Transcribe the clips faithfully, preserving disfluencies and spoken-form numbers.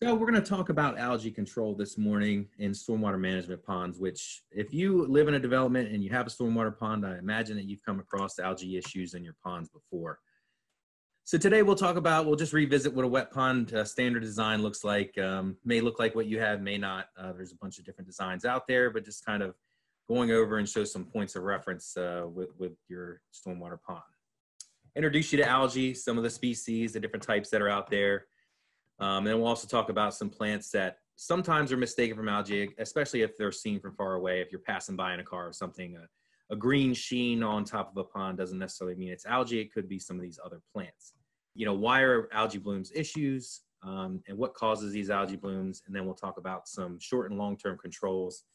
So we're going to talk about algae control this morning in stormwater management ponds, which if you live in a development and you have a stormwater pond, I imagine that you've come across algae issues in your ponds before. So today we'll talk about, we'll just revisit what a wet pond uh, standard design looks like. Um, may look like what you have, may not. Uh, there's a bunch of different designs out there, but just kind of going over and show some points of reference uh, with, with your stormwater pond. Introduce you to algae, some of the species, the different types that are out there. Um, and we'll also talk about some plants that sometimes are mistaken for algae, especially if they're seen from far away. If you're passing by in a car or something, a, a green sheen on top of a pond doesn't necessarily mean it's algae. It could be some of these other plants. You know, why are algae blooms issues um, and what causes these algae blooms? And then we'll talk about some short and long-term controls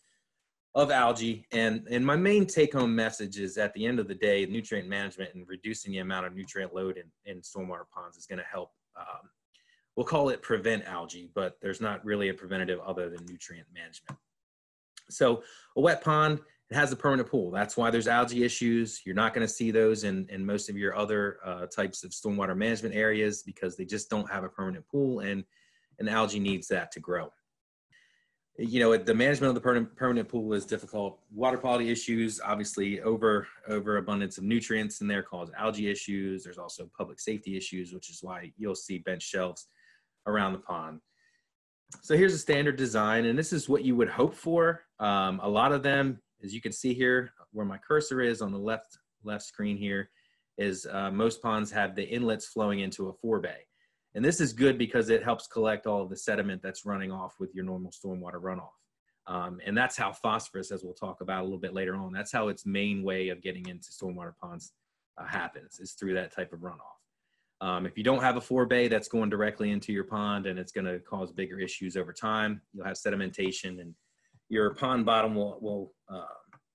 of algae. And, and my main take-home message is at the end of the day, nutrient management and reducing the amount of nutrient load in, in stormwater ponds is going to help um, we'll call it prevent algae, but there's not really a preventative other than nutrient management. So a wet pond, it has a permanent pool. That's why there's algae issues. You're not going to see those in, in most of your other uh, types of stormwater management areas because they just don't have a permanent pool, and, and algae needs that to grow. You know, the management of the per permanent pool is difficult. Water quality issues, obviously over overabundance of nutrients in there cause algae issues. There's also public safety issues, which is why you'll see bench shelves around the pond. So here's a standard design, and this is what you would hope for. Um, a lot of them, as you can see here, where my cursor is on the left, left screen here, is uh, most ponds have the inlets flowing into a forebay. And this is good because it helps collect all of the sediment that's running off with your normal stormwater runoff. Um, and that's how phosphorus, as we'll talk about a little bit later on, that's how its main way of getting into stormwater ponds uh, happens, is through that type of runoff. Um, if you don't have a forebay, that's going directly into your pond, and it's going to cause bigger issues over time. You'll have sedimentation, and your pond bottom will, will uh,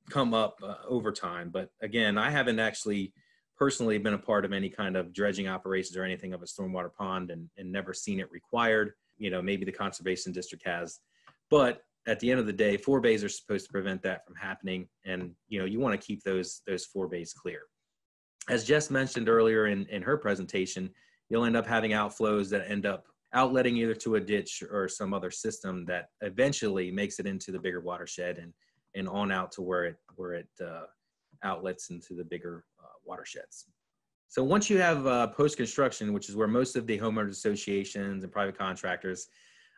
come up uh, over time. But again, I haven't actually personally been a part of any kind of dredging operations or anything of a stormwater pond, and, and never seen it required. You know, maybe the conservation district has. But at the end of the day, forebays are supposed to prevent that from happening, and you know, you want to keep those, those forebays clear. As Jess mentioned earlier in, in her presentation, you'll end up having outflows that end up outletting either to a ditch or some other system that eventually makes it into the bigger watershed and, and on out to where it, where it uh, outlets into the bigger uh, watersheds. So once you have uh, post-construction, which is where most of the homeowners associations and private contractors,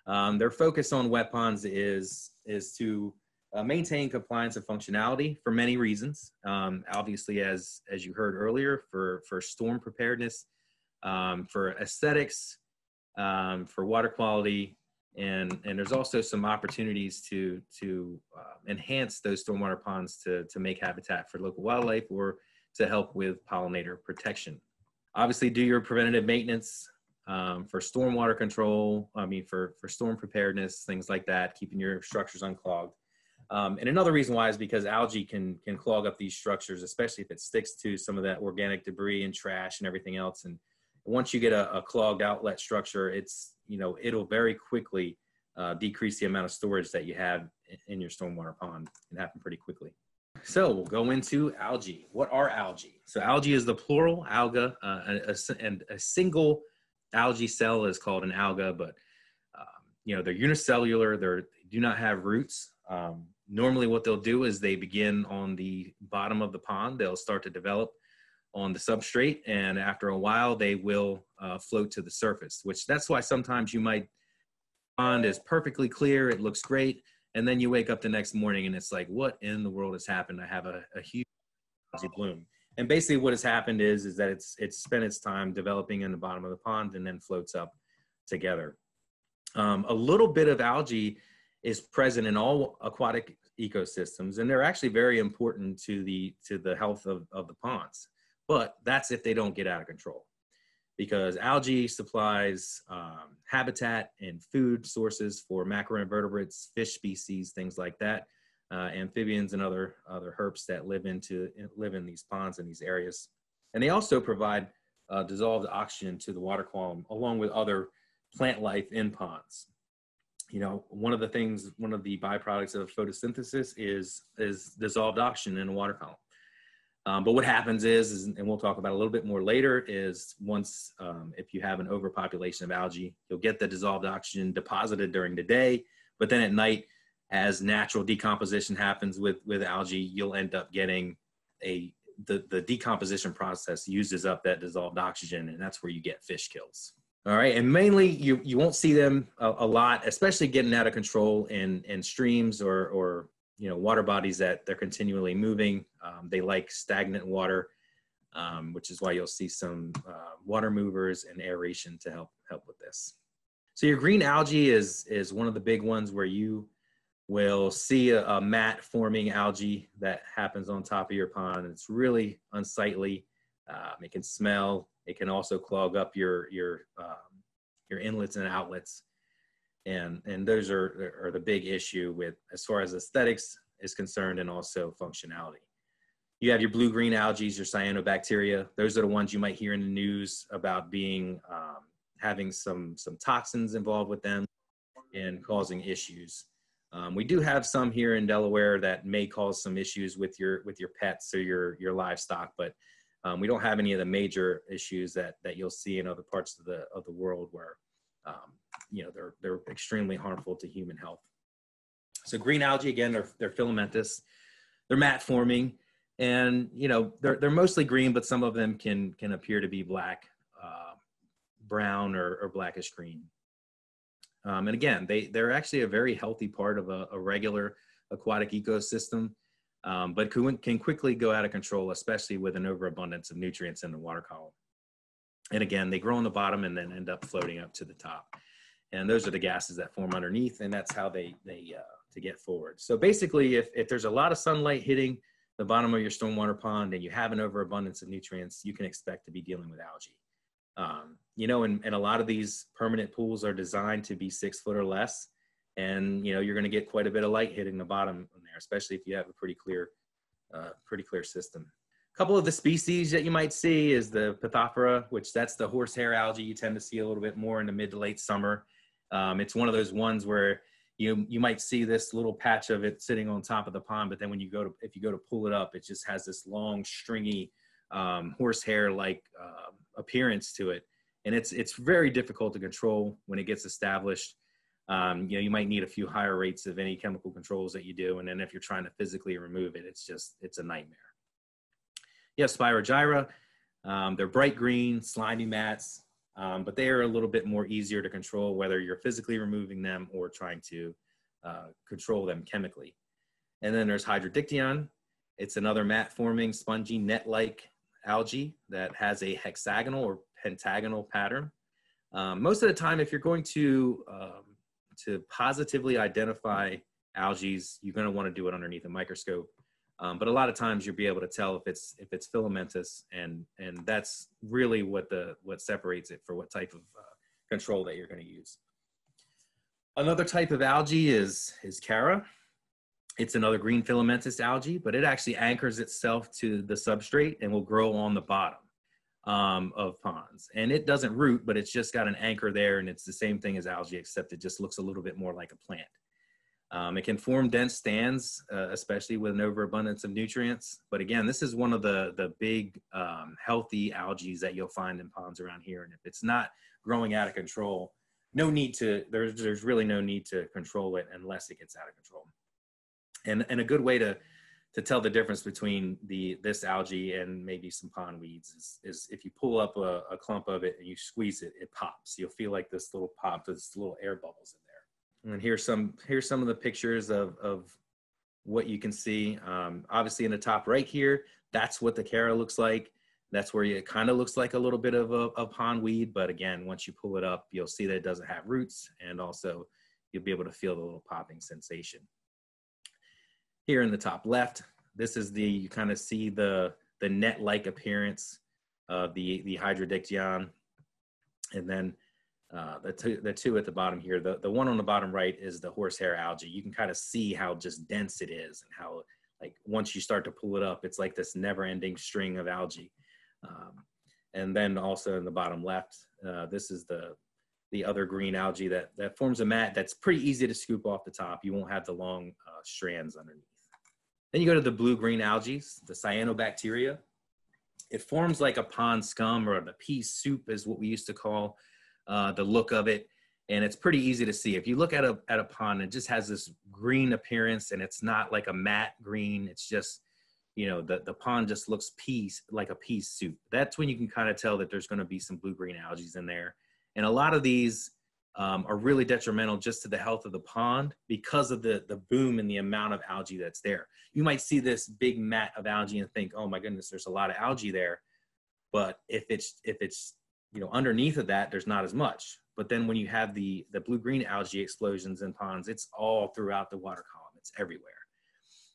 um, their focus on wet ponds is, is to Uh, maintain compliance and functionality for many reasons. Um, obviously, as, as you heard earlier, for, for storm preparedness, um, for aesthetics, um, for water quality, and, and there's also some opportunities to, to uh, enhance those stormwater ponds to, to make habitat for local wildlife or to help with pollinator protection. Obviously, do your preventative maintenance um, for stormwater control, I mean, for, for storm preparedness, things like that, keeping your structures unclogged. Um, and another reason why is because algae can, can clog up these structures, especially if it sticks to some of that organic debris and trash and everything else. And once you get a, a clogged outlet structure, it's, you know, it'll very quickly uh, decrease the amount of storage that you have in your stormwater pond. It can happen pretty quickly. So we'll go into algae. What are algae? So algae is the plural alga, uh, a, a, and a single algae cell is called an alga, but, um, you know, they're unicellular. They're, they do not have roots. Um, Normally what they'll do is they begin on the bottom of the pond. They'll start to develop on the substrate, and after a while they will uh, float to the surface, which that's why sometimes you might, pond is perfectly clear, it looks great, and then you wake up the next morning and it's like, what in the world has happened? I have a, a huge algae bloom. And basically what has happened is, is that it's, it's spent its time developing in the bottom of the pond and then floats up together. Um, a little bit of algae is present in all aquatic ecosystems, and they're actually very important to the to the health of, of the ponds, but that's if they don't get out of control, because algae supplies um, habitat and food sources for macroinvertebrates, fish species, things like that, uh, amphibians and other other herps that live into live in these ponds and these areas. And they also provide uh, dissolved oxygen to the water column along with other plant life in ponds. You know, one of the things, one of the byproducts of photosynthesis is, is dissolved oxygen in a water column. Um, but what happens is, is, and we'll talk about a little bit more later, is once um, if you have an overpopulation of algae, you'll get the dissolved oxygen deposited during the day, but then at night, as natural decomposition happens with, with algae, you'll end up getting a, the, the decomposition process uses up that dissolved oxygen, and that's where you get fish kills. All right, and mainly you, you won't see them a, a lot, especially getting out of control in, in streams or, or you know, water bodies that they're continually moving. Um, they like stagnant water, um, which is why you'll see some uh, water movers and aeration to help, help with this. So your green algae is, is one of the big ones where you will see a, a mat forming algae that happens on top of your pond. It's really unsightly. Um, it can smell. It can also clog up your your um, your inlets and outlets, and and those are are the big issue with as far as aesthetics is concerned, and also functionality. You have your blue green algae, your cyanobacteria. Those are the ones you might hear in the news about being um, having some some toxins involved with them and causing issues. Um, we do have some here in Delaware that may cause some issues with your with your pets or your your livestock, but Um, we don't have any of the major issues that, that you'll see in other parts of the, of the world where, um, you know, they're, they're extremely harmful to human health. So green algae, again, they're, they're filamentous, they're mat forming, and, you know, they're, they're mostly green, but some of them can, can appear to be black, uh, brown or, or blackish green. Um, and again, they, they're actually a very healthy part of a, a regular aquatic ecosystem. Um, but can, can quickly go out of control, especially with an overabundance of nutrients in the water column. And again, they grow on the bottom and then end up floating up to the top. And those are the gases that form underneath, and that's how they, they uh, to get forward. So basically, if, if there's a lot of sunlight hitting the bottom of your stormwater pond and you have an overabundance of nutrients, you can expect to be dealing with algae. Um, you know, and, and a lot of these permanent pools are designed to be six foot or less. And, you know, you're going to get quite a bit of light hitting the bottom there, especially if you have a pretty clear, uh, pretty clear system. A couple of the species that you might see is the Pithophora, which that's the horsehair algae you tend to see a little bit more in the mid to late summer. Um, it's one of those ones where you, you might see this little patch of it sitting on top of the pond, but then when you go to, if you go to pull it up, it just has this long, stringy, um, horsehair-like uh, appearance to it. And it's, it's very difficult to control when it gets established. Um, you know, you might need a few higher rates of any chemical controls that you do. And then if you're trying to physically remove it, it's just, it's a nightmare. You have Spirogyra. Um, they're bright green, slimy mats, um, but they are a little bit more easier to control, whether you're physically removing them or trying to uh, control them chemically. And then there's Hydrodictyon. It's another mat-forming, spongy, net-like algae that has a hexagonal or pentagonal pattern. Um, most of the time, if you're going to um, to positively identify algae, you're going to want to do it underneath a microscope. Um, but a lot of times you'll be able to tell if it's if it's filamentous, and and that's really what the what separates it for what type of uh, control that you're going to use. Another type of algae is is Chara. It's another green filamentous algae, but it actually anchors itself to the substrate and will grow on the bottom um of ponds, and it doesn't root, but it's just got an anchor there, and it's the same thing as algae, except it just looks a little bit more like a plant. Um, it can form dense stands, uh, especially with an overabundance of nutrients, but again, this is one of the the big um, healthy algae that you'll find in ponds around here, and if it's not growing out of control, no need to there's there's really no need to control it unless it gets out of control. And and a good way to to tell the difference between the, this algae and maybe some pond weeds is, is if you pull up a, a clump of it and you squeeze it, it pops. You'll feel like this little pop, this little air bubbles in there. And here's some, here's some of the pictures of, of what you can see. Um, obviously in the top right here, that's what the Chara looks like. That's where it kind of looks like a little bit of a, a pond weed. But again, once you pull it up, you'll see that it doesn't have roots, and also you'll be able to feel the little popping sensation. Here in the top left, this is the, you kind of see the, the net-like appearance of the, the Hydrodictyon. And then uh, the, two, the two at the bottom here, the, the one on the bottom right is the horsehair algae. You can kind of see how just dense it is, and how, like, once you start to pull it up, it's like this never-ending string of algae. Um, and then also in the bottom left, uh, this is the, the other green algae that, that forms a mat that's pretty easy to scoop off the top. You won't have the long uh, strands underneath. Then you go to the blue-green algae, the cyanobacteria. It forms like a pond scum, or a pea soup is what we used to call uh, the look of it. And it's pretty easy to see. If you look at a, at a pond, it just has this green appearance, and it's not like a matte green. It's just, you know, the, the pond just looks pea, like a pea soup. That's when you can kind of tell that there's going to be some blue-green algae in there. And a lot of these um, are really detrimental just to the health of the pond because of the, the boom and the amount of algae that's there. You might see this big mat of algae and think, oh my goodness, there's a lot of algae there. But if it's, if it's you know, underneath of that, there's not as much. But then when you have the, the blue-green algae explosions in ponds, it's all throughout the water column. It's everywhere.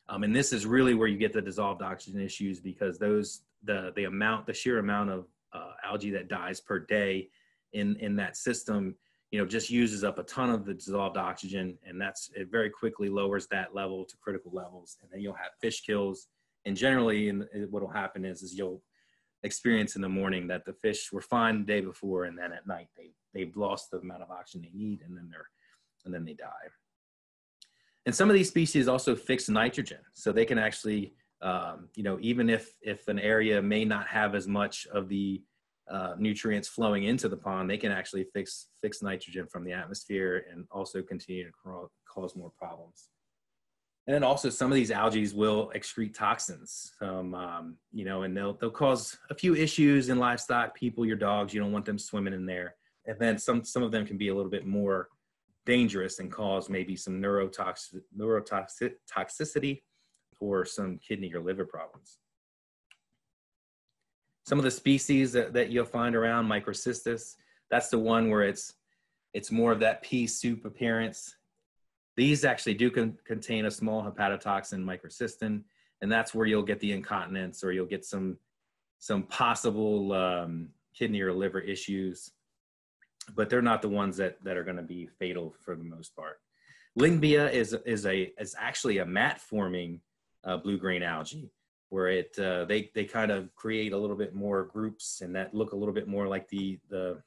Um, and this is really where you get the dissolved oxygen issues, because those, the, the amount, the sheer amount of uh, algae that dies per day in, in that system, you know, just uses up a ton of the dissolved oxygen. And that's, it very quickly lowers that level to critical levels. And then you'll have fish kills. And generally, in, in, what'll happen is, is you'll experience in the morning that the fish were fine the day before, and then at night they they've lost the amount of oxygen they need, and then they're and then they die. And some of these species also fix nitrogen, so they can actually um, you know, even if if an area may not have as much of the uh, nutrients flowing into the pond, they can actually fix fix nitrogen from the atmosphere and also continue to cause more problems. And then also some of these algae will excrete toxins, um, um, you know, and they'll, they'll cause a few issues in livestock, people, your dogs. You don't want them swimming in there. And then some, some of them can be a little bit more dangerous and cause maybe some neurotoxic, neurotoxic toxicity or some kidney or liver problems. Some of the species that, that you'll find around, Microcystis, that's the one where it's, it's more of that pea soup appearance. These actually do con contain a small hepatotoxin, microcystin, and that's where you'll get the incontinence, or you'll get some, some possible um, kidney or liver issues, but they're not the ones that, that are gonna be fatal for the most part. Lyngbia is, is, a, is actually a mat-forming uh, blue-green algae, where it, uh, they, they kind of create a little bit more groups, and that look a little bit more like the, the,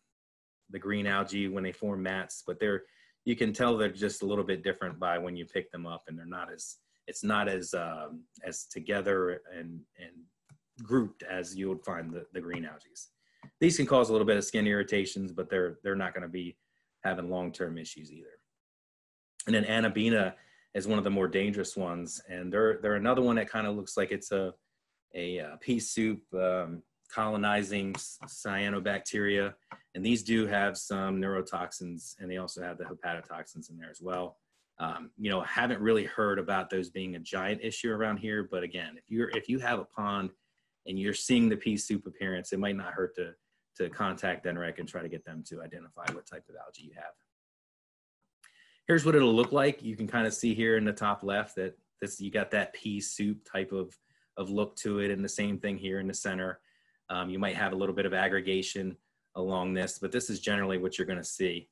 the green algae when they form mats, but they're, you can tell they're just a little bit different by when you pick them up, and they're not as, it's not as um, as together and, and grouped as you would find the, the green algae. These can cause a little bit of skin irritations, but they're, they're not gonna be having long-term issues either. And then Anabaena is one of the more dangerous ones, and they're, they're another one that kind of looks like it's a, a, a pea soup um, colonizing cyanobacteria. And these do have some neurotoxins, and they also have the hepatotoxins in there as well. Um, you know, haven't really heard about those being a giant issue around here, but again, if you're if you have a pond and you're seeing the pea soup appearance, it might not hurt to to contact D N R E C and try to get them to identify what type of algae you have. Here's what it'll look like. You can kind of see here in the top left that this you got that pea soup type of of look to it, and the same thing here in the center. Um, you might have a little bit of aggregation along this, but this is generally what you're going to see.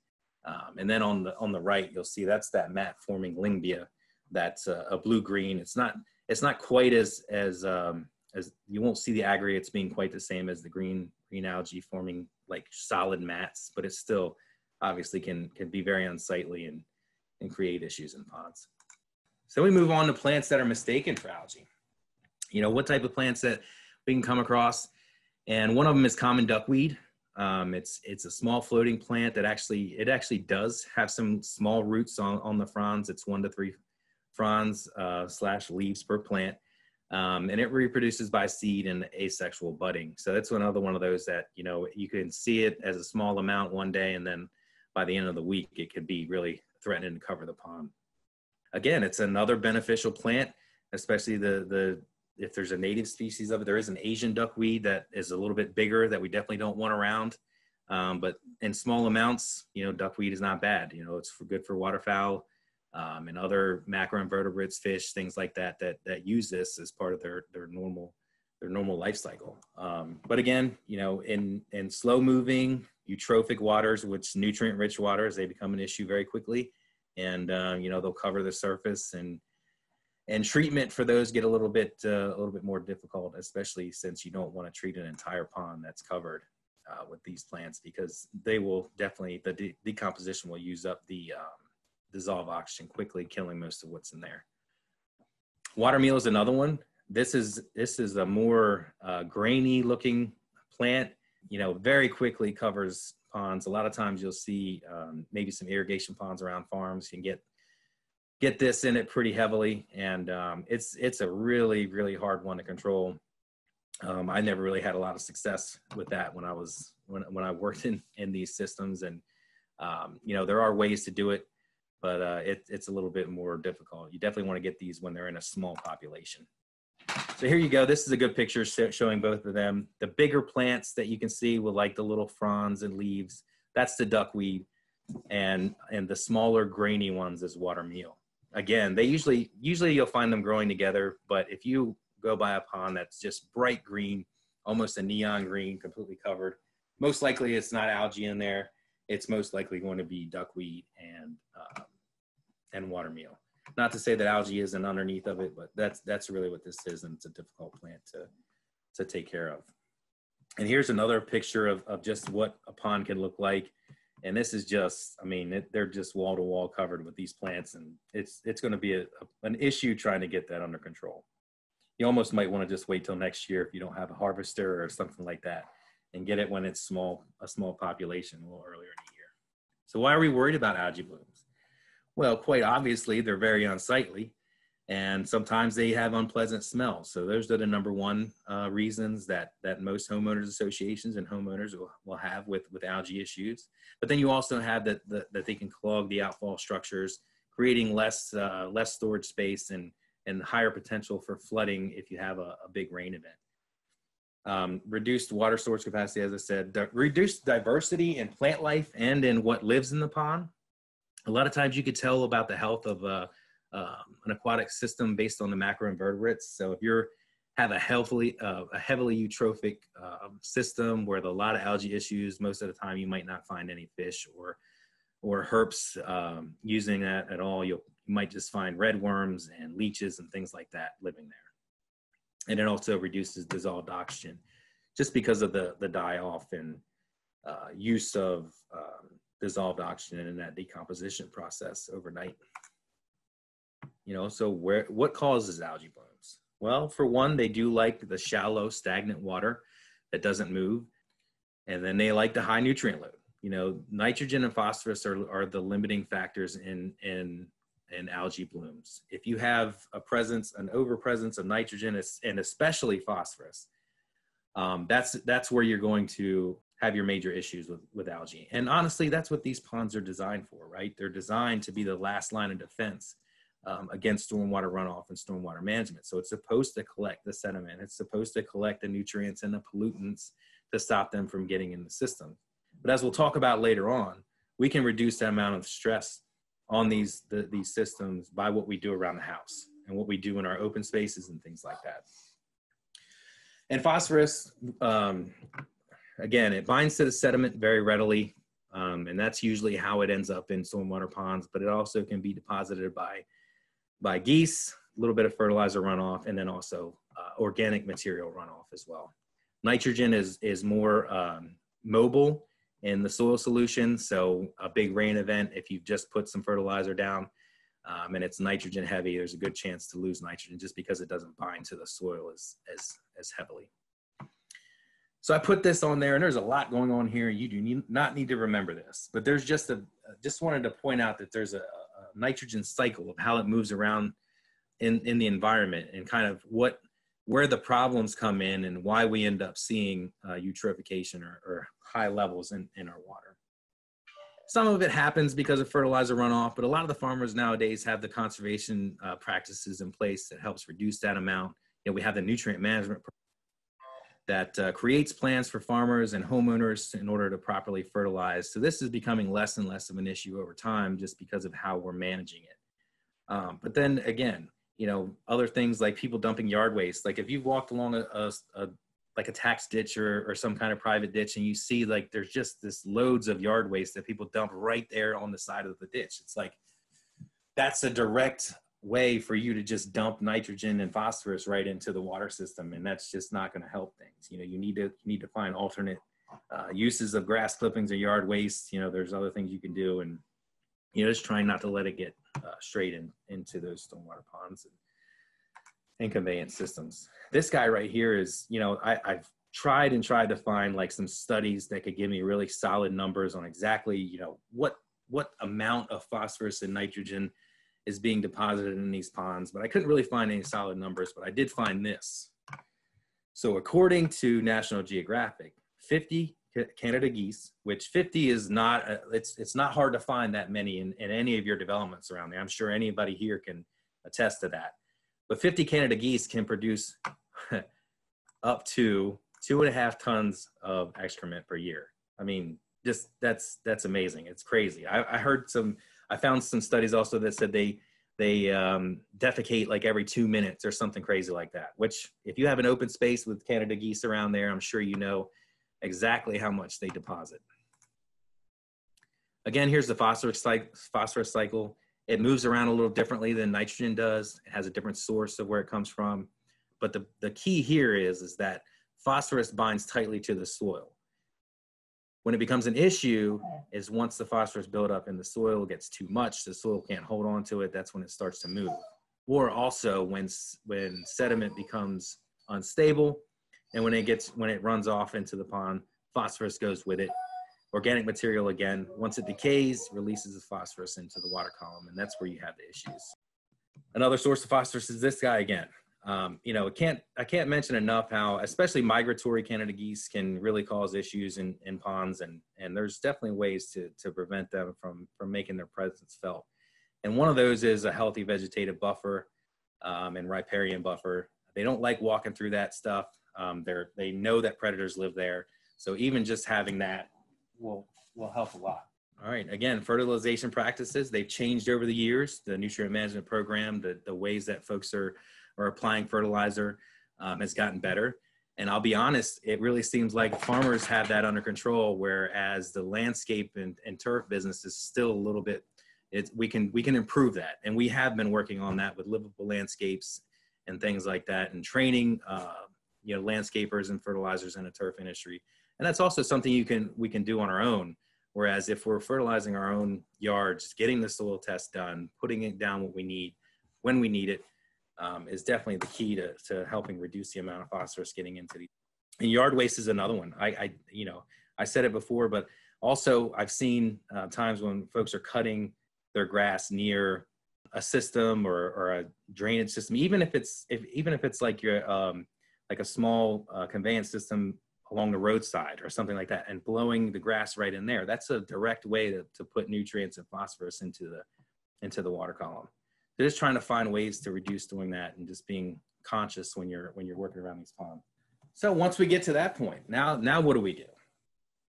Um, and then on the on the right, you'll see that's that mat-forming Lyngbia. That's a, a blue-green. It's not it's not quite as as um, as you won't see the aggregates being quite the same as the green green algae forming like solid mats, but it still obviously can can be very unsightly and and create issues in ponds. So we move on to plants that are mistaken for algae. You know, what type of plants that we can come across, and one of them is common duckweed. Um, it's, it's a small floating plant that actually, it actually does have some small roots on, on the fronds. It's one to three fronds uh, slash leaves per plant. Um, and it reproduces by seed and asexual budding. So that's another one of those that, you know, you can see it as a small amount one day, and then by the end of the week, it could be really threatening to cover the pond. Again, it's another beneficial plant, especially the, the, if there's a native species of it. There is an Asian duckweed that is a little bit bigger that we definitely don't want around. Um, but in small amounts, you know, duckweed is not bad. You know, it's for, good for waterfowl um, and other macroinvertebrates, fish, things like that, that, that use this as part of their, their, normal, their normal life cycle. Um, but again, you know, in, in slow moving eutrophic waters, which nutrient rich waters, they become an issue very quickly. And, uh, you know, they'll cover the surface, and And treatment for those get a little bit uh, a little bit more difficult, especially since you don't want to treat an entire pond that's covered uh, with these plants, because they will definitely, the de decomposition will use up the um, dissolved oxygen quickly, killing most of what's in there. Watermeal is another one. This is, this is a more uh, grainy looking plant, you know, very quickly covers ponds. A lot of times you'll see um, maybe some irrigation ponds around farms. You can get, get this in it pretty heavily. And um, it's, it's a really, really hard one to control. Um, I never really had a lot of success with that when I was, when, when I worked in, in these systems. And, um, you know, there are ways to do it, but uh, it, it's a little bit more difficult. You definitely want to get these when they're in a small population. So here you go. This is a good picture showing both of them. The bigger plants that you can see with like the little fronds and leaves, that's the duckweed, and and the smaller grainy ones is watermeal. Again, they usually, usually you'll find them growing together, but if you go by a pond that's just bright green, almost a neon green, completely covered, most likely it's not algae in there. It's most likely going to be duckweed and, uh, and watermeal. Not to say that algae isn't underneath of it, but that's, that's really what this is, and it's a difficult plant to, to take care of. And here's another picture of, of just what a pond can look like. And this is just, I mean, it, they're just wall to wall covered with these plants, and it's, it's gonna be a, a, an issue trying to get that under control. You almost might wanna just wait till next year if you don't have a harvester or something like that, and get it when it's small, a small population a little earlier in the year. So why are we worried about algae blooms? Well, quite obviously, they're very unsightly, and sometimes they have unpleasant smells. So those are the number one uh, reasons that, that most homeowners associations and homeowners will, will have with, with algae issues. But then you also have that, that, that they can clog the outfall structures, creating less, uh, less storage space and, and higher potential for flooding if you have a, a big rain event. Um, reduced water storage capacity, as I said, di- reduced diversity in plant life and in what lives in the pond. A lot of times you could tell about the health of uh, uh, an aquatic system based on the macroinvertebrates. So if you have a heavily, uh, a heavily eutrophic uh, system where there's a lot of algae issues, most of the time you might not find any fish or, or herps um, using that at all. You'll, you might just find redworms and leeches and things like that living there. And it also reduces dissolved oxygen just because of the, the die-off and uh, use of um, dissolved oxygen in that decomposition process overnight. You know, so where, what causes algae blooms? Well, for one, they do like the shallow, stagnant water that doesn't move. And then they like the high nutrient load. You know, nitrogen and phosphorus are, are the limiting factors in, in, in algae blooms. If you have a presence, an overpresence of nitrogen and especially phosphorus, um, that's, that's where you're going to have your major issues with, with algae. And honestly, that's what these ponds are designed for, right? They're designed to be the last line of defense um, against stormwater runoff and stormwater management. So it's supposed to collect the sediment. It's supposed to collect the nutrients and the pollutants to stop them from getting in the system. But as we'll talk about later on, we can reduce that amount of stress on these, the, these systems by what we do around the house and what we do in our open spaces and things like that. And phosphorus, um, again, it binds to the sediment very readily, um, and that's usually how it ends up in stormwater ponds, but it also can be deposited by, by geese, a little bit of fertilizer runoff, and then also uh, organic material runoff as well. Nitrogen is, is more um, mobile in the soil solution, so a big rain event, if you've just put some fertilizer down um, and it's nitrogen heavy, there's a good chance to lose nitrogen just because it doesn't bind to the soil as, as, as heavily. So I put this on there, and there's a lot going on here. You do need, not need to remember this, but there's just a, just wanted to point out that there's a, a nitrogen cycle of how it moves around in, in the environment and kind of what, where the problems come in and why we end up seeing uh, eutrophication or, or high levels in, in our water. Some of it happens because of fertilizer runoff, but a lot of the farmers nowadays have the conservation uh, practices in place that helps reduce that amount. You know, we have the nutrient management program that uh, creates plans for farmers and homeowners in order to properly fertilize. So this is becoming less and less of an issue over time just because of how we're managing it. Um, but then again, you know, other things like people dumping yard waste. Like if you've walked along a, a, a like a tax ditch or, or some kind of private ditch, and you see like there's just this loads of yard waste that people dump right there on the side of the ditch. It's like, that's a direct way for you to just dump nitrogen and phosphorus right into the water system, and that's just not going to help things. You know, you need to you need to find alternate uh, uses of grass clippings or yard waste. You know, there's other things you can do, and you know, just trying not to let it get uh, straight in, into those stormwater ponds. And and conveyance systems. This guy right here is, you know, I, I've tried and tried to find like some studies that could give me really solid numbers on exactly, you know, what, what amount of phosphorus and nitrogen is being deposited in these ponds, but I couldn't really find any solid numbers, but I did find this. So according to National Geographic, fifty Canada geese, which fifty is not, a, it's, it's not hard to find that many in, in any of your developments around there. I'm sure anybody here can attest to that. But fifty Canada geese can produce up to two and a half tons of excrement per year. I mean, just that's, that's amazing. It's crazy. I, I heard some, I found some studies also that said they, they um, defecate like every two minutes or something crazy like that, which if you have an open space with Canada geese around there, I'm sure you know exactly how much they deposit. Again, here's the phosphorus phosphorus cycle. It moves around a little differently than nitrogen does. It has a different source of where it comes from. But the, the key here is, is that phosphorus binds tightly to the soil. When it becomes an issue is once the phosphorus buildup in the soil gets too much, the soil can't hold on to it, that's when it starts to move. Or also when, when sediment becomes unstable, and when it gets, when it runs off into the pond, phosphorus goes with it. Organic material again, once it decays, releases the phosphorus into the water column, and that's where you have the issues. Another source of phosphorus is this guy again. Um, you know, it can't, I can't mention enough how, especially migratory Canada geese can really cause issues in, in ponds, and, and there's definitely ways to, to prevent them from, from making their presence felt. And one of those is a healthy vegetative buffer um, and riparian buffer. They don't like walking through that stuff. Um, they're, they know that predators live there. So even just having that will, will help a lot. All right, again, fertilization practices, they've changed over the years. The nutrient management program, the, the ways that folks are, are applying fertilizer um, has gotten better. And I'll be honest, it really seems like farmers have that under control, whereas the landscape and, and turf business is still a little bit, it's, we can, we can improve that. And we have been working on that with livable landscapes and things like that, and training, uh, you know, landscapers and fertilizers in the turf industry. And that's also something you can, we can do on our own. Whereas if we're fertilizing our own yards, getting the soil test done, putting it down what we need, when we need it, um, is definitely the key to, to helping reduce the amount of phosphorus getting into the, and yard waste is another one. I, I, you know, I said it before, but also I've seen uh, times when folks are cutting their grass near a system or, or a drainage system, even if it's, if, even if it's like your, um, like a small uh, conveyance system along the roadside or something like that, and blowing the grass right in there. That's a direct way to, to put nutrients and phosphorus into the, into the water column. They're just trying to find ways to reduce doing that and just being conscious when you're, when you're working around these ponds. So once we get to that point, now, now what do we do?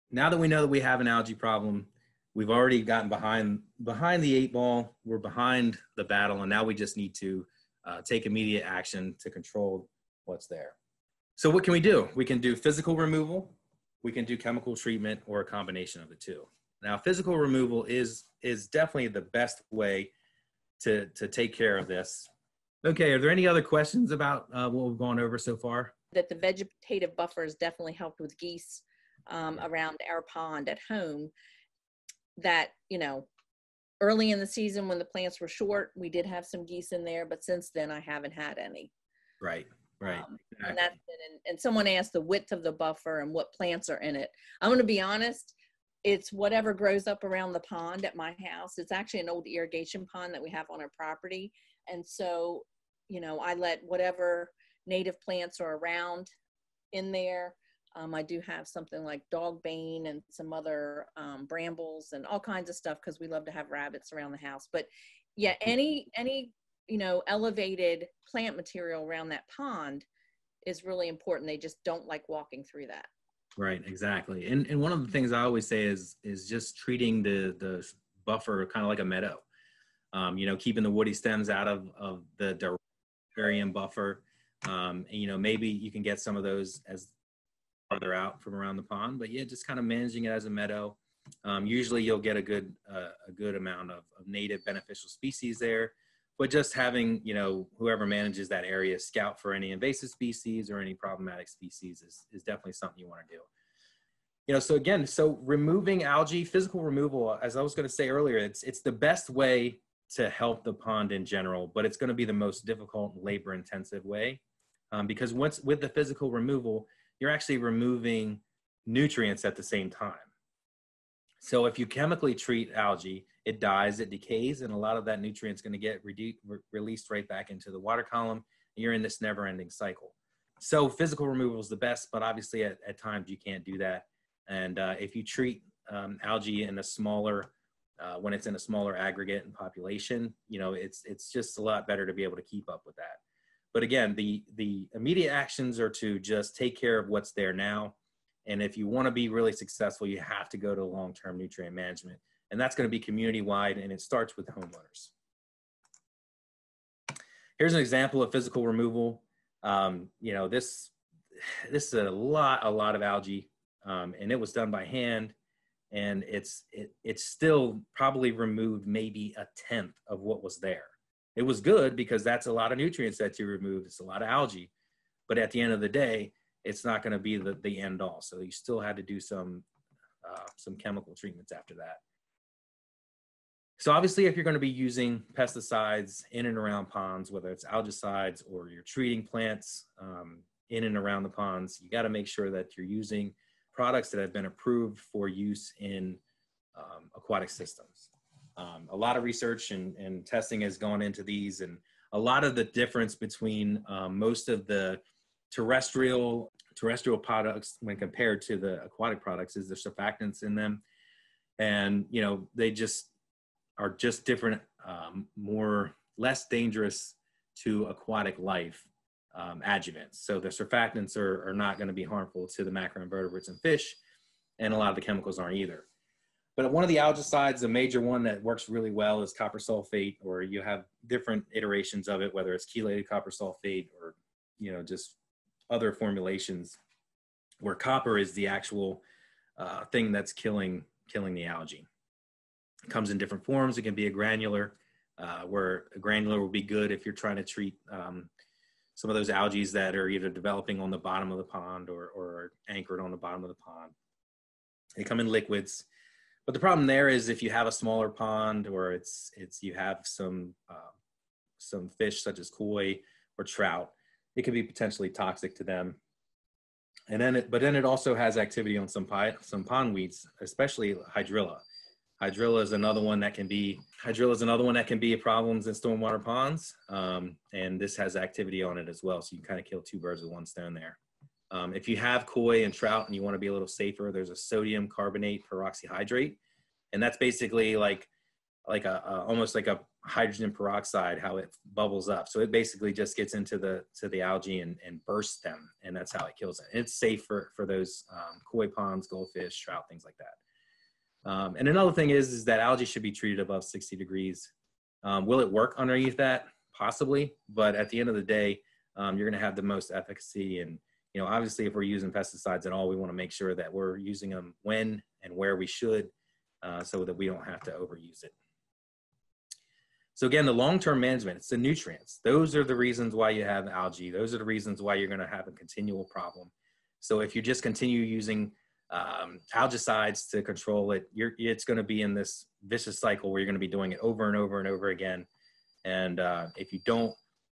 Now that we know that we have an algae problem, we've already gotten behind, behind the eight ball, we're behind the battle, and now we just need to uh, take immediate action to control what's there. So what can we do? We can do physical removal, we can do chemical treatment, or a combination of the two. Now, physical removal is, is definitely the best way to, to take care of this. Okay, are there any other questions about uh, what we've gone over so far? That the vegetative buffer has definitely helped with geese um, around our pond at home. That, you know, early in the season when the plants were short, we did have some geese in there, but since then I haven't had any. Right. Right. Um, exactly. and, that's been, and, and someone asked the width of the buffer and what plants are in it. I'm going to be honest. It's whatever grows up around the pond at my house. It's actually an old irrigation pond that we have on our property. And so, you know, I let whatever native plants are around in there. Um, I do have something like dogbane and some other um, brambles and all kinds of stuff because we love to have rabbits around the house. But yeah, any, any, you know, elevated plant material around that pond is really important. They just don't like walking through that. Right, exactly. And, and one of the things I always say is, is just treating the, the buffer kind of like a meadow. Um, you know, keeping the woody stems out of, of the direct riparian buffer. Um, and, you know, maybe you can get some of those as farther out from around the pond, but yeah, just kind of managing it as a meadow. Um, usually you'll get a good, uh, a good amount of, of native beneficial species there. But just having, you know, whoever manages that area scout for any invasive species or any problematic species is, is definitely something you want to do. You know, so again, so removing algae, physical removal, as I was going to say earlier, it's, it's the best way to help the pond in general, but it's going to be the most difficult and labor intensive way, um, because once with the physical removal, you're actually removing nutrients at the same time. So if you chemically treat algae, it dies, it decays, and a lot of that nutrient's going to get re released right back into the water column. And you're in this never-ending cycle. So physical removal is the best, but obviously at, at times you can't do that. And uh, if you treat um, algae in a smaller, uh, when it's in a smaller aggregate and population, you know, it's, it's just a lot better to be able to keep up with that. But again, the, the immediate actions are to just take care of what's there now. And if you want to be really successful, you have to go to long-term nutrient management. And that's going to be community-wide, and it starts with homeowners. Here's an example of physical removal. Um, you know, this, this is a lot, a lot of algae, um, and it was done by hand. And it's, it, it's still probably removed maybe a tenth of what was there. It was good because that's a lot of nutrients that you removed. It's a lot of algae. But at the end of the day, it's not going to be the, the end all. So you still had to do some, uh, some chemical treatments after that. So obviously, if you're going to be using pesticides in and around ponds, whether it's algicides or you're treating plants um, in and around the ponds, you got to make sure that you're using products that have been approved for use in um, aquatic systems. Um, a lot of research and, and testing has gone into these, and a lot of the difference between um, most of the terrestrial terrestrial products when compared to the aquatic products is the surfactants in them, and you know they just are just different, um, more less dangerous to aquatic life um, adjuvants. So the surfactants are, are not going to be harmful to the macroinvertebrates and fish, and a lot of the chemicals aren't either. But one of the algicides, the major one that works really well, is copper sulfate, or you have different iterations of it, whether it's chelated copper sulfate or you know just other formulations where copper is the actual uh, thing that's killing killing the algae. It comes in different forms. It can be a granular, uh, where a granular will be good if you're trying to treat um, some of those algae that are either developing on the bottom of the pond or, or anchored on the bottom of the pond. They come in liquids. But the problem there is if you have a smaller pond or it's, it's, you have some, uh, some fish such as koi or trout, it could be potentially toxic to them. And then it, but then it also has activity on some, pie, some pond weeds, especially hydrilla. Hydrilla is another one that can be, hydrilla is another one that can be problems in stormwater ponds. Um, and this has activity on it as well. So you can kind of kill two birds with one stone there. Um, if you have koi and trout and you want to be a little safer, there's a sodium carbonate peroxyhydrate. And that's basically like, like a, uh, almost like a hydrogen peroxide, how it bubbles up. So it basically just gets into the, to the algae and, and bursts them. And that's how it kills it. And it's safe for, for those um, koi ponds, goldfish, trout, things like that. Um, and another thing is, is that algae should be treated above sixty degrees. Um, will it work underneath that? Possibly, but at the end of the day, um, you're going to have the most efficacy. And, you know, obviously if we're using pesticides at all, we want to make sure that we're using them when and where we should, uh, so that we don't have to overuse it. So again, the long-term management, it's the nutrients. Those are the reasons why you have algae. Those are the reasons why you're going to have a continual problem. So if you just continue using Um, algicides to control it, you're, it's going to be in this vicious cycle where you're going to be doing it over and over and over again. And uh, if you don't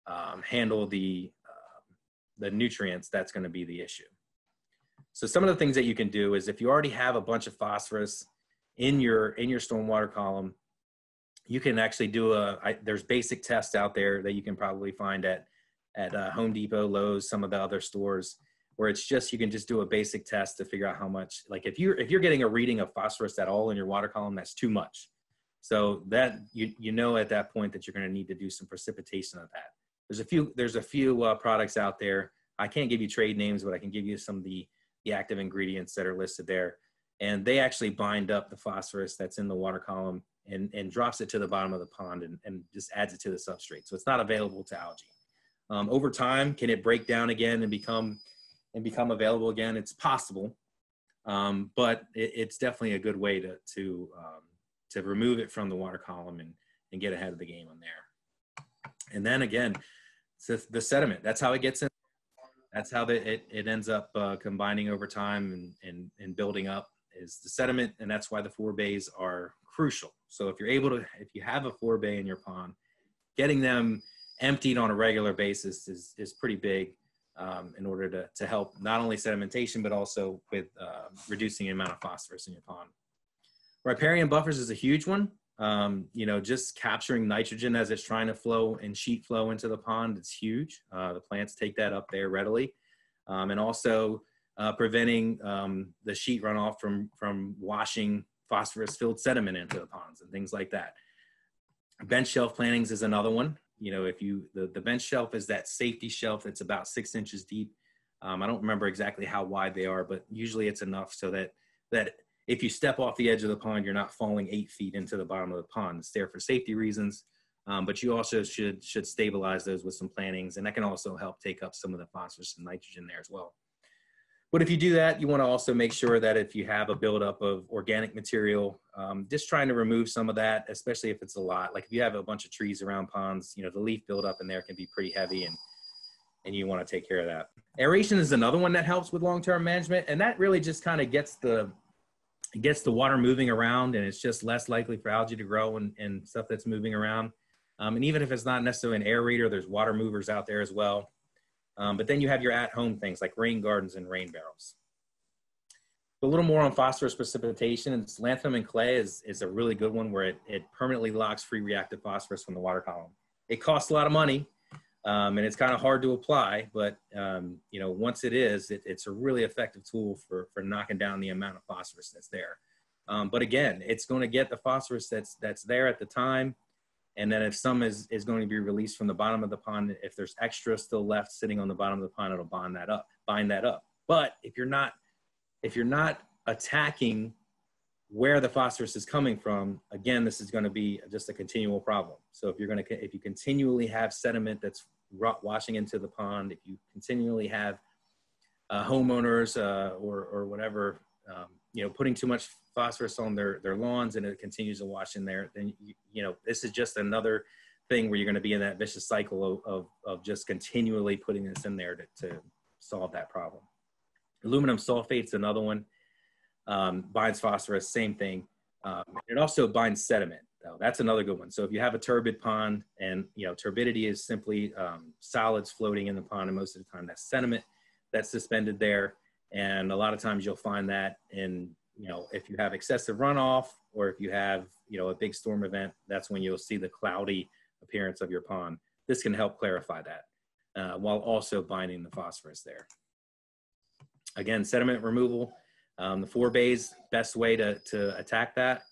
um, handle the, uh, the nutrients, that's going to be the issue. So some of the things that you can do is if you already have a bunch of phosphorus in your, in your stormwater column, you can actually do a, I, there's basic tests out there that you can probably find at, at uh, Home Depot, Lowe's, some of the other stores, where it's just, you can just do a basic test to figure out how much, like if you're, if you're getting a reading of phosphorus at all in your water column, that's too much. So that, you, you know at that point that you're going to need to do some precipitation of that. There's a few, there's a few uh, products out there. I can't give you trade names, but I can give you some of the, the active ingredients that are listed there. And they actually bind up the phosphorus that's in the water column and, and drops it to the bottom of the pond and, and just adds it to the substrate. So it's not available to algae. Um, over time, can it break down again and become and become available again? It's possible, um, but it, it's definitely a good way to, to, um, to remove it from the water column and, and get ahead of the game on there. And then again, so the sediment, that's how it gets in. That's how the, it, it ends up uh, combining over time and, and, and building up is the sediment, and that's why the floor bays are crucial. So if you're able to, if you have a floor bay in your pond, getting them emptied on a regular basis is, is pretty big um, in order to, to help not only sedimentation, but also with uh, reducing the amount of phosphorus in your pond. Riparian buffers is a huge one. Um, you know, just capturing nitrogen as it's trying to flow and sheet flow into the pond, it's huge. Uh, the plants take that up there readily. Um, and also uh, preventing um, the sheet runoff from, from washing phosphorus-filled sediment into the ponds and things like that. Bench shelf plantings is another one. You know, if you, the, the bench shelf is that safety shelf that's about six inches deep. Um, I don't remember exactly how wide they are, but usually it's enough so that, that if you step off the edge of the pond, you're not falling eight feet into the bottom of the pond. It's there for safety reasons, um, but you also should, should stabilize those with some plantings, and that can also help take up some of the phosphorus and nitrogen there as well. But if you do that, you want to also make sure that if you have a buildup of organic material, um, just trying to remove some of that, especially if it's a lot. Like if you have a bunch of trees around ponds, you know, the leaf buildup in there can be pretty heavy, and, and you want to take care of that. Aeration is another one that helps with long-term management, and that really just kind of gets the, gets the water moving around, and it's just less likely for algae to grow and, and stuff that's moving around. Um, and even if it's not necessarily an aerator, there's water movers out there as well. Um, but then you have your at-home things like rain gardens and rain barrels. A little more on phosphorus precipitation, and lanthum and clay is, is a really good one where it, it permanently locks free reactive phosphorus from the water column. It costs a lot of money, um, and it's kind of hard to apply, but um, you know, once it is, it, it's a really effective tool for, for knocking down the amount of phosphorus that's there. Um, but again, it's going to get the phosphorus that's, that's there at the time. And then if some is, is going to be released from the bottom of the pond, if there's extra still left sitting on the bottom of the pond, it'll bind that up, bind that up. But if you're not, if you're not attacking where the phosphorus is coming from, again, this is going to be just a continual problem. So if you're going to, if you continually have sediment that's washing into the pond, if you continually have uh, homeowners uh, or, or whatever, um, you know, putting too much phosphorus on their, their lawns and it continues to wash in there, then, you, you know, this is just another thing where you're going to be in that vicious cycle of, of, of just continually putting this in there to, to solve that problem. Aluminum sulfate's another one. Um, binds phosphorus, same thing. Um, it also binds sediment, though. That's another good one. So if you have a turbid pond, and, you know, turbidity is simply um, solids floating in the pond, and most of the time that's sediment that's suspended there. And a lot of times you'll find that in, you know, if you have excessive runoff or if you have, you know, a big storm event, that's when you'll see the cloudy appearance of your pond. This can help clarify that uh, while also binding the phosphorus there. Again, sediment removal, um, the four bays, best way to, to attack that.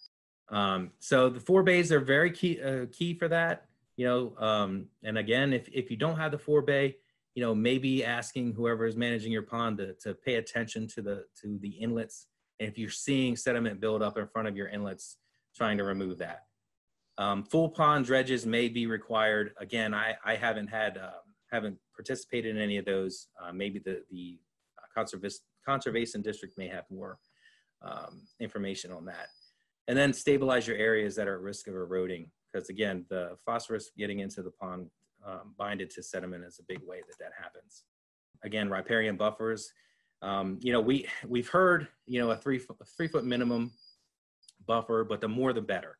Um, so the four bays are very key, uh, key for that, you know, um, and again, if, if you don't have the four bay, you know, maybe asking whoever is managing your pond to, to pay attention to the, to the inlets. And if you're seeing sediment build up in front of your inlets, trying to remove that. Um, full pond dredges may be required. Again, I, I haven't had, uh, haven't participated in any of those. Uh, maybe the, the conservation, conservation district may have more um, information on that. And then stabilize your areas that are at risk of eroding. Because again, the phosphorus getting into the pond Um, binded to sediment is a big way that that happens. Again, riparian buffers. Um, you know, we, we've heard, you know, a three, a three foot minimum buffer, but the more the better.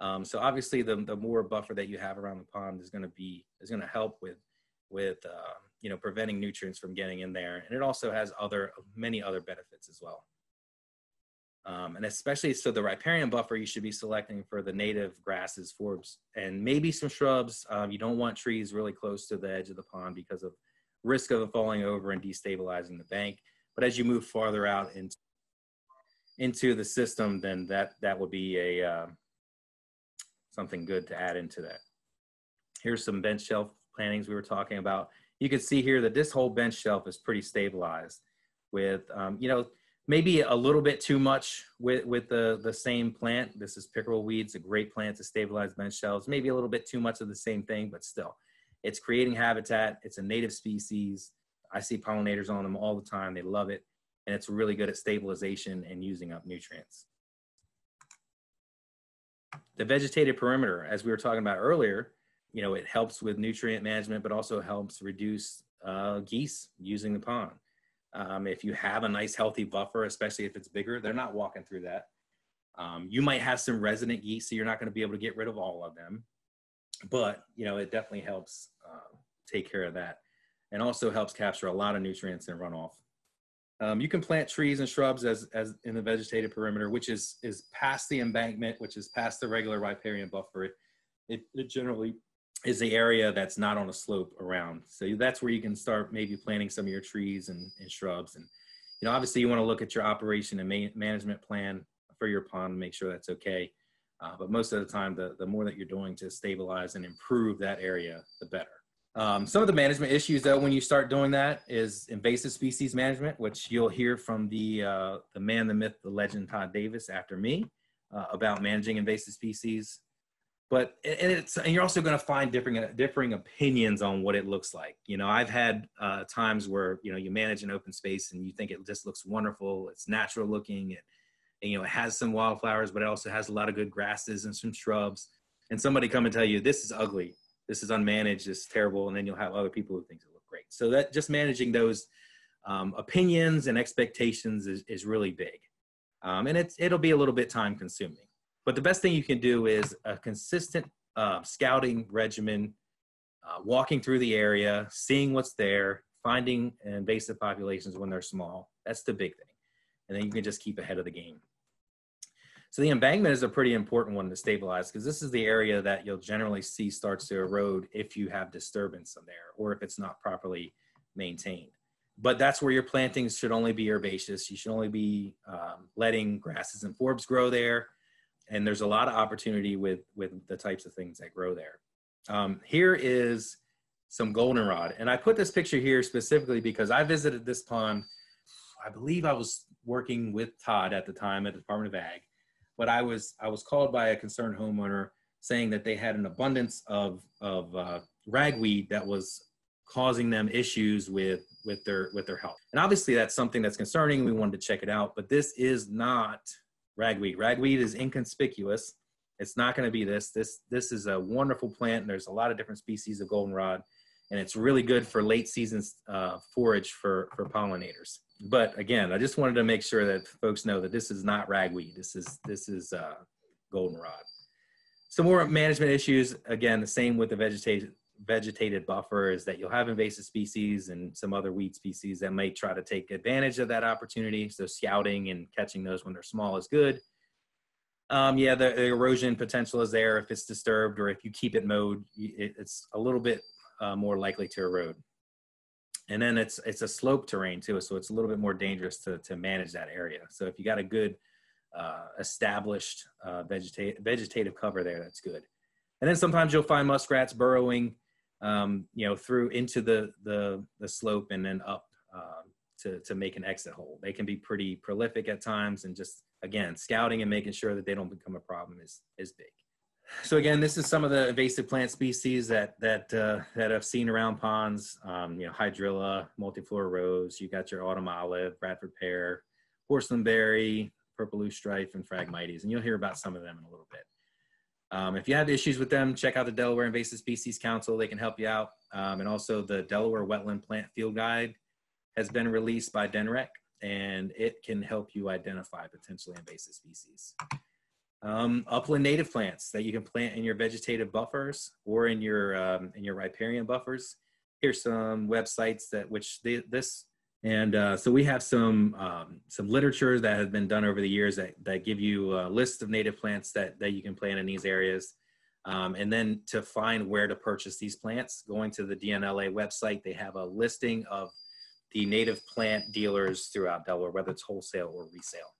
Um, so obviously the, the more buffer that you have around the pond is going to be, is going to help with, with uh, you know, preventing nutrients from getting in there. And it also has other, many other benefits as well. Um, and especially, so the riparian buffer you should be selecting for the native grasses, forbs, and maybe some shrubs. Um, you don't want trees really close to the edge of the pond because of risk of falling over and destabilizing the bank. But as you move farther out into, into the system, then that, that would be a, uh, something good to add into that. Here's some bench shelf plantings we were talking about. You can see here that this whole bench shelf is pretty stabilized with, um, you know, maybe a little bit too much with, with the, the same plant. This is pickerel weeds, a great plant to stabilize bench shelves. Maybe a little bit too much of the same thing, but still. It's creating habitat. It's a native species. I see pollinators on them all the time. They love it. And it's really good at stabilization and using up nutrients. The vegetated perimeter, as we were talking about earlier, you know, it helps with nutrient management, but also helps reduce uh, geese using the pond. Um, if you have a nice healthy buffer, especially if it's bigger, they're not walking through that. Um, you might have some resident yeast, so you're not going to be able to get rid of all of them. But, you know, it definitely helps uh, take care of that, and also helps capture a lot of nutrients and runoff. Um, you can plant trees and shrubs as, as in the vegetated perimeter, which is, is past the embankment, which is past the regular riparian buffer. It, it, it generally is the area that's not on a slope around. So that's where you can start maybe planting some of your trees and, and shrubs. And, you know, obviously you want to look at your operation and ma- management plan for your pond, make sure that's okay. Uh, but most of the time, the, the more that you're doing to stabilize and improve that area, the better. Um, some of the management issues, though, when you start doing that is invasive species management, which you'll hear from the, uh, the man, the myth, the legend, Todd Davis, after me, uh, about managing invasive species. But and it's, and you're also going to find differing, differing opinions on what it looks like. You know, I've had uh, times where, you know, you manage an open space and you think it just looks wonderful. It's natural looking. It, and, you know, it has some wildflowers, but it also has a lot of good grasses and some shrubs. And somebody come and tell you, this is ugly. This is unmanaged, this is terrible, and then you'll have other people who think it looks great. So that just managing those um, opinions and expectations is, is really big. Um, and it's, it'll be a little bit time consuming. But the best thing you can do is a consistent uh, scouting regimen, uh, walking through the area, seeing what's there, finding invasive populations when they're small. That's the big thing. And then you can just keep ahead of the game. So the embankment is a pretty important one to stabilize, because this is the area that you'll generally see starts to erode if you have disturbance in there or if it's not properly maintained. But that's where your plantings should only be herbaceous. You should only be um, letting grasses and forbs grow there. And there's a lot of opportunity with, with the types of things that grow there. Um, here is some goldenrod. And I put this picture here specifically because I visited this pond. I believe I was working with Todd at the time at the Department of Ag. But I was, I was called by a concerned homeowner saying that they had an abundance of, of uh, ragweed that was causing them issues with, with, their, with their health. And obviously that's something that's concerning. We wanted to check it out, but this is not ragweed. Ragweed is inconspicuous. It's not gonna be this. This, this is a wonderful plant, and there's a lot of different species of goldenrod, and it's really good for late season uh, forage for, for pollinators. But again, I just wanted to make sure that folks know that this is not ragweed. This is, this is uh, goldenrod. Some more management issues. Again, the same with the vegetated, vegetated buffer is that you'll have invasive species and some other weed species that might try to take advantage of that opportunity. So scouting and catching those when they're small is good. Um, yeah, the, the erosion potential is there if it's disturbed, or if you keep it mowed, it, it's a little bit uh, more likely to erode. And then it's, it's a slope terrain too, so it's a little bit more dangerous to, to manage that area. So if you got a good uh, established uh, vegeta vegetative cover there, that's good. And then sometimes you'll find muskrats burrowing, um, you know, through into the, the, the slope and then up uh, to, to make an exit hole. They can be pretty prolific at times, and just, again, scouting and making sure that they don't become a problem is, is big. So again, this is some of the invasive plant species that that uh, that I've seen around ponds. Um, you know, hydrilla, multiflora rose. You got your autumn olive, Bradford pear, horselandberry, purple loosestrife, and phragmites. And you'll hear about some of them in a little bit. Um, if you have issues with them, check out the Delaware Invasive Species Council. They can help you out. Um, and also, the Delaware Wetland Plant Field Guide has been released by D N R E C, and it can help you identify potentially invasive species. Um, upland native plants that you can plant in your vegetative buffers or in your, um, in your riparian buffers. Here's some websites that which they, this, and uh, so we have some, um, some literature that has been done over the years that, that give you a list of native plants that, that you can plant in these areas. Um, and then to find where to purchase these plants, going to the D N L A website, they have a listing of the native plant dealers throughout Delaware, whether it's wholesale or resale.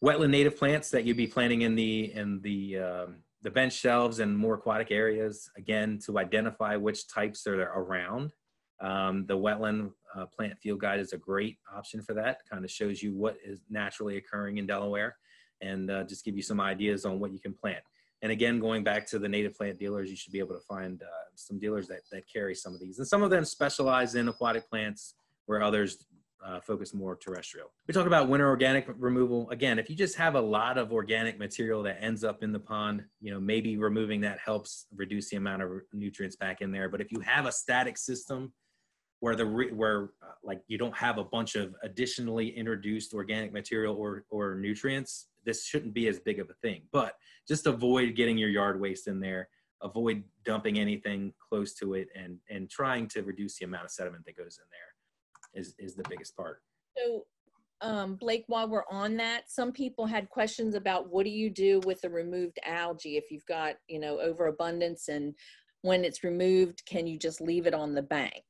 Wetland native plants that you'd be planting in the in the um, the bench shelves and more aquatic areas, again, to identify which types are around. Um, the Wetland uh, Plant Field Guide is a great option for that. Kind of shows you what is naturally occurring in Delaware, and uh, just give you some ideas on what you can plant. And again, going back to the native plant dealers, you should be able to find uh, some dealers that, that carry some of these. And some of them specialize in aquatic plants, where others Uh, focus more terrestrial. We talk about winter organic removal. Again, if you just have a lot of organic material that ends up in the pond, you know, maybe removing that helps reduce the amount of nutrients back in there. But if you have a static system, where the re where uh, like you don't have a bunch of additionally introduced organic material or or nutrients, this shouldn't be as big of a thing. But just avoid getting your yard waste in there, avoid dumping anything close to it, and and trying to reduce the amount of sediment that goes in there is is the biggest part. So um, Blake, while we're on that, some people had questions about what do you do with the removed algae if you've got, you know, overabundance, and when it's removed, can you just leave it on the bank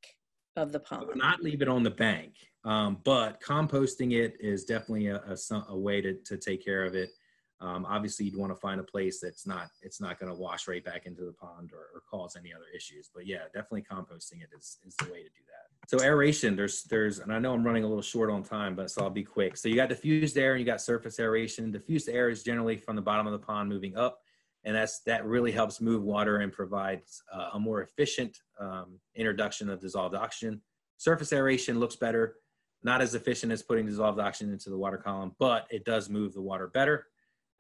of the pond? Not leave it on the bank, um, but composting it is definitely a, a, a way to, to take care of it. Um, obviously, you'd want to find a place that's not it's not going to wash right back into the pond or, or cause any other issues. But yeah, definitely composting it is, is the way to do that. So aeration, there's there's and I know I'm running a little short on time, but so I'll be quick. So you got diffused air and you got surface aeration. Diffused air is generally from the bottom of the pond moving up, and that's that really helps move water and provides uh, a more efficient um, introduction of dissolved oxygen. Surface aeration looks better, not as efficient as putting dissolved oxygen into the water column, but it does move the water better.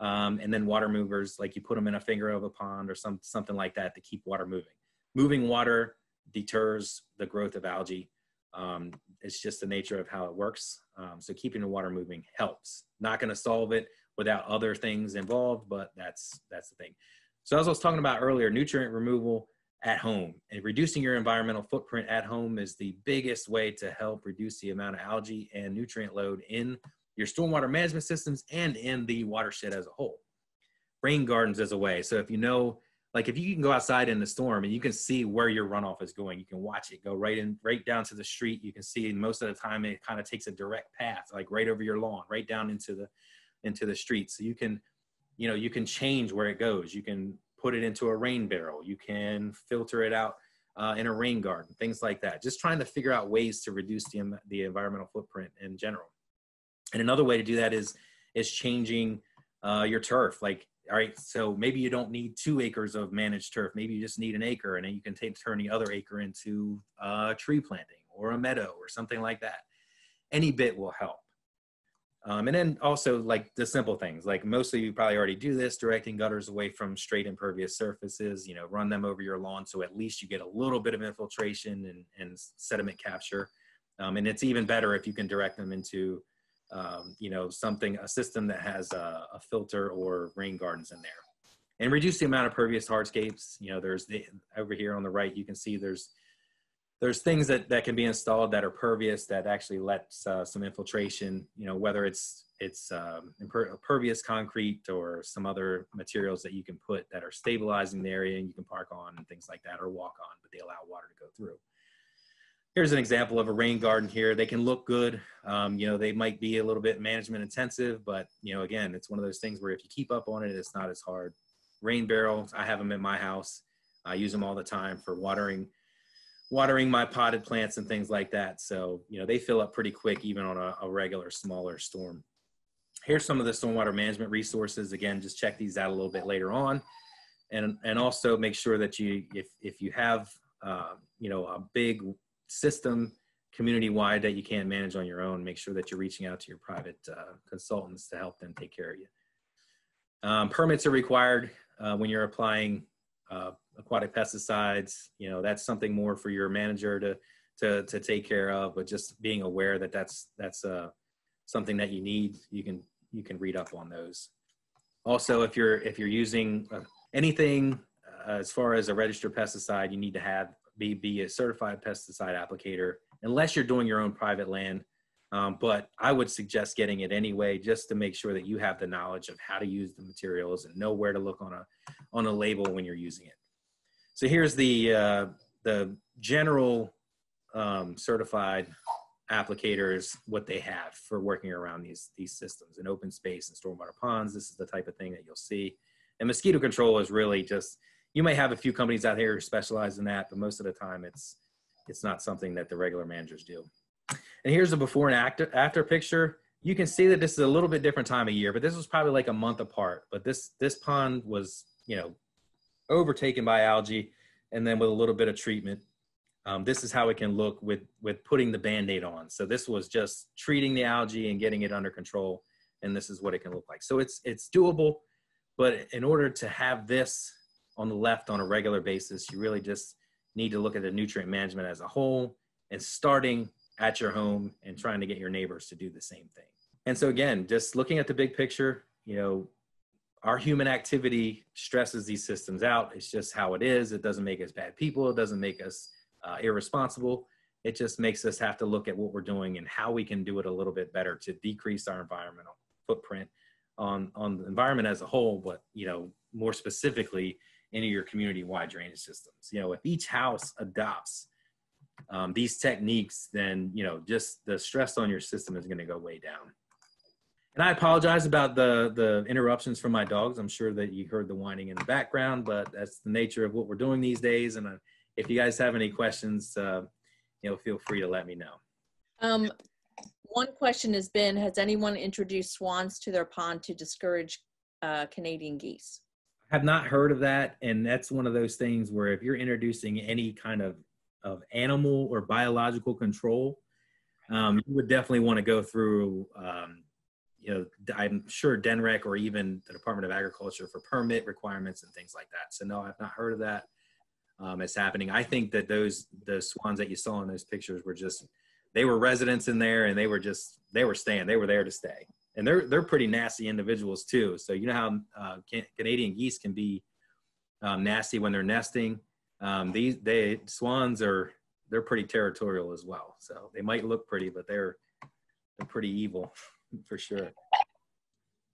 Um, and then water movers, like you put them in a finger of a pond or some, something like that to keep water moving. Moving water deters the growth of algae. Um, it's just the nature of how it works. Um, so keeping the water moving helps. Not going to solve it without other things involved, but that's, that's the thing. So as I was talking about earlier, nutrient removal at home and reducing your environmental footprint at home is the biggest way to help reduce the amount of algae and nutrient load in your stormwater management systems and in the watershed as a whole. Rain gardens is a way. So if you know, like if you can go outside in the storm and you can see where your runoff is going, you can watch it go right in, right down to the street. You can see most of the time it kind of takes a direct path, like right over your lawn, right down into the, into the street. So you can, you know, you can change where it goes. You can put it into a rain barrel. You can filter it out uh, in a rain garden, things like that. Just trying to figure out ways to reduce the, the environmental footprint in general. And another way to do that is, is changing uh, your turf. Like, all right, so maybe you don't need two acres of managed turf. Maybe you just need an acre, and then you can take, turn the other acre into uh, tree planting or a meadow or something like that. Any bit will help. Um, and then also like the simple things, like most of you probably already do this, directing gutters away from straight impervious surfaces, you know, run them over your lawn so at least you get a little bit of infiltration and, and sediment capture. Um, and it's even better if you can direct them into Um, you know, something, a system that has a, a filter or rain gardens in there. And reduce the amount of pervious hardscapes. You know, there's the, over here on the right, you can see there's, there's things that, that can be installed that are pervious that actually lets uh, some infiltration, you know, whether it's, it's um, imper pervious concrete or some other materials that you can put that are stabilizing the area and you can park on and things like that or walk on, but they allow water to go through. Here's an example of a rain garden here. They can look good. Um, you know, they might be a little bit management intensive, but you know, again, it's one of those things where if you keep up on it, it's not as hard. Rain barrels, I have them in my house. I use them all the time for watering, watering my potted plants and things like that. So, you know, they fill up pretty quick, even on a, a regular smaller storm. Here's some of the stormwater management resources. Again, just check these out a little bit later on. And, and also make sure that you, if, if you have, uh, you know, a big system community-wide that you can't manage on your own, make sure that you're reaching out to your private uh, consultants to help them take care of you. Um, permits are required uh, when you're applying uh, aquatic pesticides. You know, that's something more for your manager to, to, to take care of, but just being aware that that's, that's uh, something that you need, you can, you can read up on those. Also, if you're, if you're using anything uh, as far as a registered pesticide, you need to have Be, be a certified pesticide applicator, unless you're doing your own private land. Um, but I would suggest getting it anyway, just to make sure that you have the knowledge of how to use the materials and know where to look on a, on a label when you're using it. So here's the, uh, the general um, certified applicators, what they have for working around these, these systems in open space and stormwater ponds. This is the type of thing that you'll see. And mosquito control is really just, you may have a few companies out here who specialize in that, but most of the time it's, it's not something that the regular managers do. And here's a before and after, after picture. You can see that this is a little bit different time of year, but this was probably like a month apart. But this, this pond was, you know, overtaken by algae, and then with a little bit of treatment, um, this is how it can look with, with putting the Band-Aid on. So this was just treating the algae and getting it under control, and this is what it can look like. So it's, it's doable, but in order to have this on the left on a regular basis, you really just need to look at the nutrient management as a whole and starting at your home and trying to get your neighbors to do the same thing. And so again, just looking at the big picture, you know, our human activity stresses these systems out. It's just how it is. It doesn't make us bad people. It doesn't make us uh, irresponsible. It just makes us have to look at what we're doing and how we can do it a little bit better to decrease our environmental footprint on, on the environment as a whole, but, you know, more specifically into your community-wide drainage systems. You know, if each house adopts um, these techniques, then, you know, just the stress on your system is going to go way down. And I apologize about the, the interruptions from my dogs. I'm sure that you heard the whining in the background, but that's the nature of what we're doing these days. And uh, if you guys have any questions, uh, you know, feel free to let me know. Um, one question has been, has anyone introduced swans to their pond to discourage uh, Canadian geese? I have not heard of that. And that's one of those things where if you're introducing any kind of, of animal or biological control, um, you would definitely want to go through um, you know, I'm sure D N R E C or even the Department of Agriculture for permit requirements and things like that. So no, I've not heard of that. Um, it's happening. I think that those, the swans that you saw in those pictures were just, they were residents in there, and they were just, they were staying, they were there to stay. And they're, they're pretty nasty individuals too. So you know how uh, can, Canadian geese can be um, nasty when they're nesting. Um, these, they, swans are, they're pretty territorial as well. So they might look pretty, but they're, they're pretty evil. For sure.